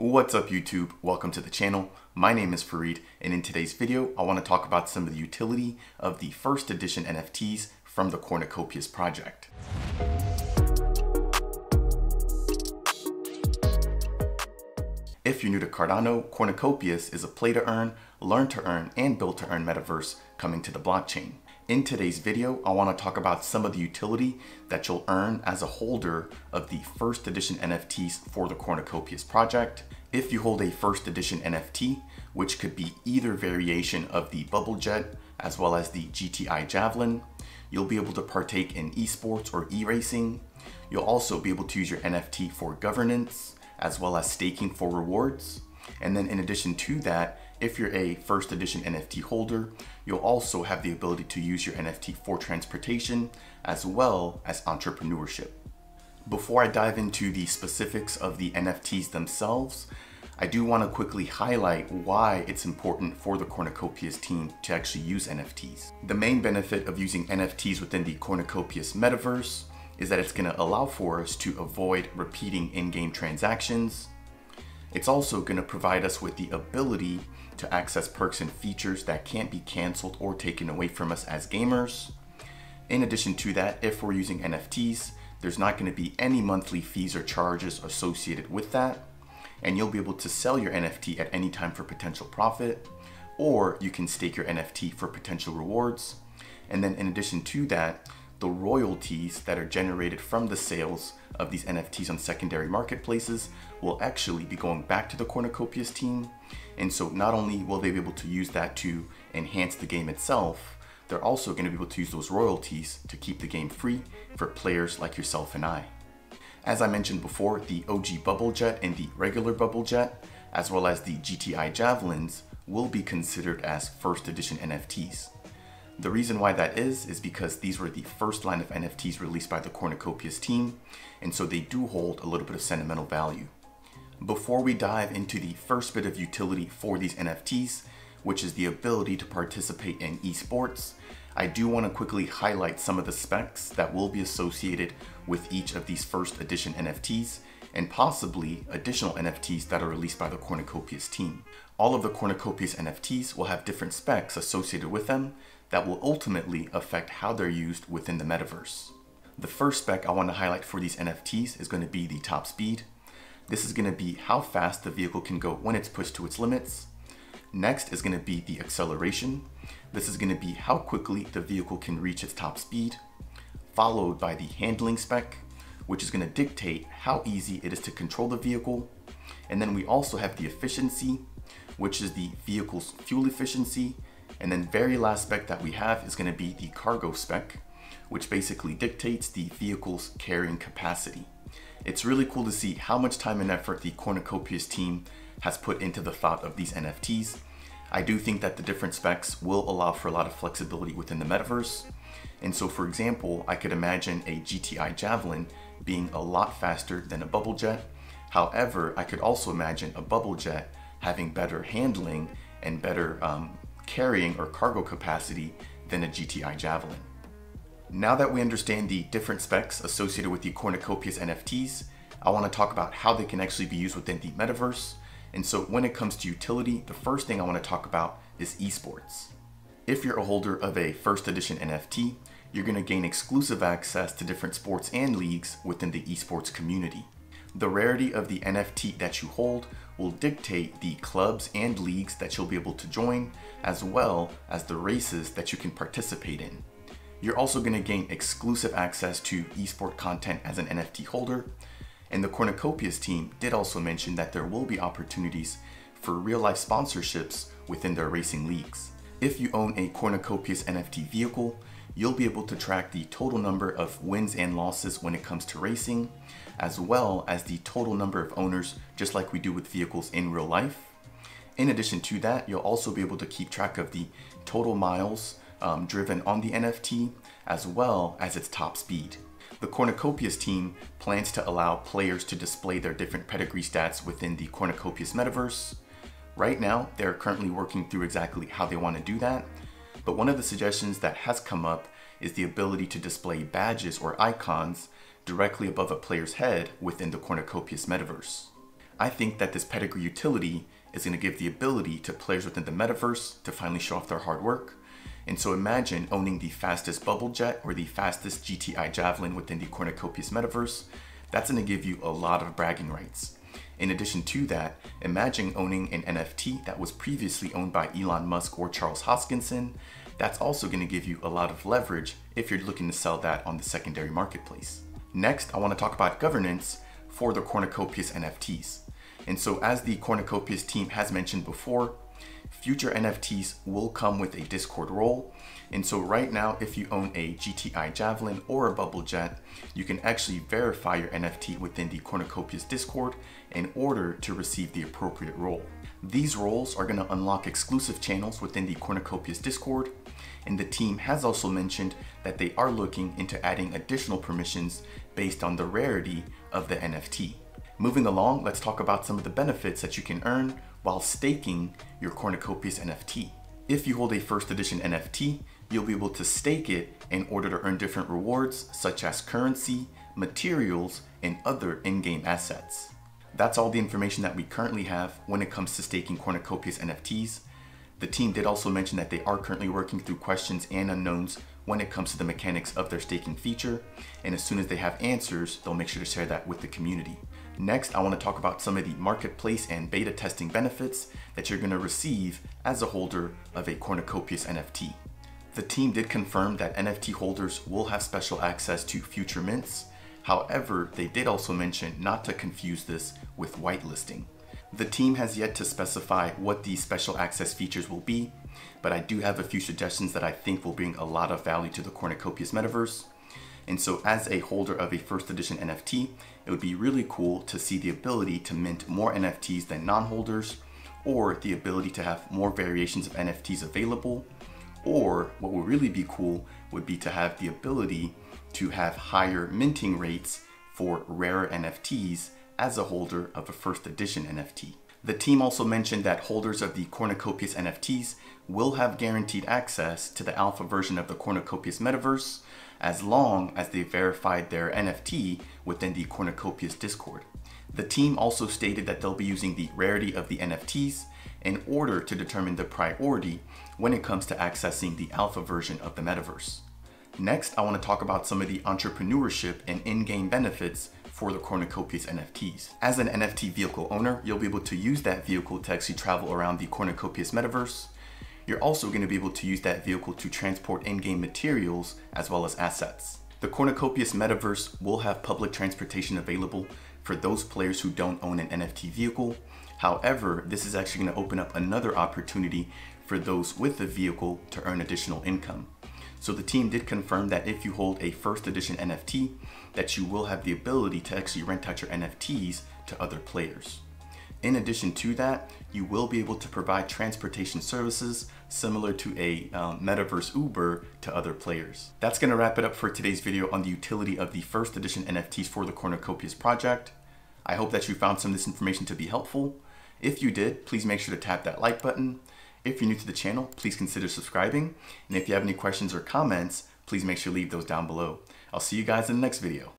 What's up YouTube? Welcome to the channel. My name is Fareed, and in today's video, I want to talk about some of the utility of the first edition NFTs from the Cornucopias project. If you're new to Cardano, Cornucopias is a play to earn, learn to earn, and build to earn metaverse coming to the blockchain. In today's video, I want to talk about some of the utility that you'll earn as a holder of the first edition NFTs for the Cornucopias project. If you hold a first edition NFT, which could be either variation of the Bubble Jet as well as the GTI Javelin, you'll be able to partake in esports or e-racing. You'll also be able to use your NFT for governance as well as staking for rewards. And then in addition to that, if you're a first edition NFT holder, you'll also have the ability to use your NFT for transportation as well as entrepreneurship. Before I dive into the specifics of the NFTs themselves, I do want to quickly highlight why it's important for the Cornucopias team to actually use NFTs. The main benefit of using NFTs within the Cornucopias metaverse is that it's going to allow for us to avoid repeating in-game transactions. It's also going to provide us with the ability to access perks and features that can't be canceled or taken away from us as gamers. In addition to that, if we're using NFTs, there's not going to be any monthly fees or charges associated with that, and you'll be able to sell your NFT at any time for potential profit, or you can stake your NFT for potential rewards. And then in addition to that, the royalties that are generated from the sales of these NFTs on secondary marketplaces will actually be going back to the Cornucopias team. And so not only will they be able to use that to enhance the game itself, they're also going to be able to use those royalties to keep the game free for players like yourself and I. As I mentioned before, the OG Bubble Jet and the regular Bubble Jet, as well as the GTI Javelins, will be considered as first edition NFTs. The reason why that is because these were the first line of NFTs released by the Cornucopias team, and so they do hold a little bit of sentimental value. Before we dive into the first bit of utility for these NFTs, which is the ability to participate in esports, I do want to quickly highlight some of the specs that will be associated with each of these first edition NFTs, and possibly additional NFTs that are released by the Cornucopias team. All of the Cornucopias NFTs will have different specs associated with them that will ultimately affect how they're used within the metaverse. The first spec I want to highlight for these NFTs is going to be the top speed. This is going to be how fast the vehicle can go when it's pushed to its limits. Next is going to be the acceleration. This is going to be how quickly the vehicle can reach its top speed, followed by the handling spec, which is going to dictate how easy it is to control the vehicle. And then we also have the efficiency, which is the vehicle's fuel efficiency. And then very last spec that we have is going to be the cargo spec, which basically dictates the vehicle's carrying capacity. It's really cool to see how much time and effort the Cornucopias team has put into the thought of these NFTs. I do think that the different specs will allow for a lot of flexibility within the metaverse. And so for example, I could imagine a GTI Javelin being a lot faster than a Bubble Jet. However, I could also imagine a Bubble Jet having better handling and better carrying or cargo capacity than a GTI Javelin. Now that we understand the different specs associated with the Cornucopias NFTs, I want to talk about how they can actually be used within the metaverse. And so when it comes to utility, the first thing I want to talk about is esports. If you're a holder of a first edition NFT, you're going to gain exclusive access to different sports and leagues within the esports community. The rarity of the NFT that you hold will dictate the clubs and leagues that you'll be able to join, as well as the races that you can participate in. You're also going to gain exclusive access to esports content as an NFT holder. And the Cornucopias team did also mention that there will be opportunities for real-life sponsorships within their racing leagues. If you own a Cornucopias NFT vehicle, you'll be able to track the total number of wins and losses when it comes to racing, as well as the total number of owners, just like we do with vehicles in real life. In addition to that, you'll also be able to keep track of the total miles driven on the NFT, as well as its top speed. The Cornucopias team plans to allow players to display their different pedigree stats within the Cornucopias metaverse. Right now, they're currently working through exactly how they want to do that. But one of the suggestions that has come up is the ability to display badges or icons directly above a player's head within the Cornucopias metaverse. I think that this pedigree utility is going to give the ability to players within the metaverse to finally show off their hard work. And so imagine owning the fastest Bubble Jet or the fastest GTI Javelin within the Cornucopias metaverse. That's going to give you a lot of bragging rights. In addition to that, imagine owning an NFT that was previously owned by Elon Musk or Charles Hoskinson. That's also going to give you a lot of leverage if you're looking to sell that on the secondary marketplace. Next, I want to talk about governance for the Cornucopias NFTs. And so as the Cornucopias team has mentioned before, future NFTs will come with a Discord role. And so right now, if you own a GTI Javelin or a Bubble Jet, you can actually verify your NFT within the Cornucopias Discord in order to receive the appropriate role. These roles are going to unlock exclusive channels within the Cornucopias Discord. And the team has also mentioned that they are looking into adding additional permissions based on the rarity of the NFT. Moving along, let's talk about some of the benefits that you can earn while staking your Cornucopias NFT. If you hold a first edition NFT, you'll be able to stake it in order to earn different rewards such as currency, materials, and other in-game assets. That's all the information that we currently have when it comes to staking Cornucopias NFTs. The team did also mention that they are currently working through questions and unknowns when it comes to the mechanics of their staking feature, and as soon as they have answers, they'll make sure to share that with the community. Next, I want to talk about some of the marketplace and beta testing benefits that you're going to receive as a holder of a Cornucopias NFT. The team did confirm that NFT holders will have special access to future mints. However, they did also mention not to confuse this with whitelisting. The team has yet to specify what these special access features will be, but I do have a few suggestions that I think will bring a lot of value to the Cornucopias metaverse. And so as a holder of a first edition NFT, it would be really cool to see the ability to mint more NFTs than non-holders, or the ability to have more variations of NFTs available, or what would really be cool would be to have the ability to have higher minting rates for rarer NFTs as a holder of a first edition NFT. The team also mentioned that holders of the Cornucopias NFTs will have guaranteed access to the alpha version of the Cornucopias metaverse as long as they verified their NFT within the Cornucopias Discord. The team also stated that they'll be using the rarity of the NFTs in order to determine the priority when it comes to accessing the alpha version of the metaverse. Next, I want to talk about some of the entrepreneurship and in-game benefits for the Cornucopias NFTs. As an NFT vehicle owner, you'll be able to use that vehicle to actually travel around the Cornucopias metaverse. You're also going to be able to use that vehicle to transport in-game materials as well as assets. The Cornucopias metaverse will have public transportation available for those players who don't own an NFT vehicle. However, this is actually going to open up another opportunity for those with the vehicle to earn additional income. So the team did confirm that if you hold a first edition NFT, that you will have the ability to actually rent out your NFTs to other players. In addition to that, you will be able to provide transportation services similar to a metaverse Uber to other players. That's going to wrap it up for today's video on the utility of the first edition NFTs for the Cornucopias project. I hope that you found some of this information to be helpful. If you did, please make sure to tap that like button. If you're new to the channel, please consider subscribing. And if you have any questions or comments, please make sure to leave those down below. I'll see you guys in the next video.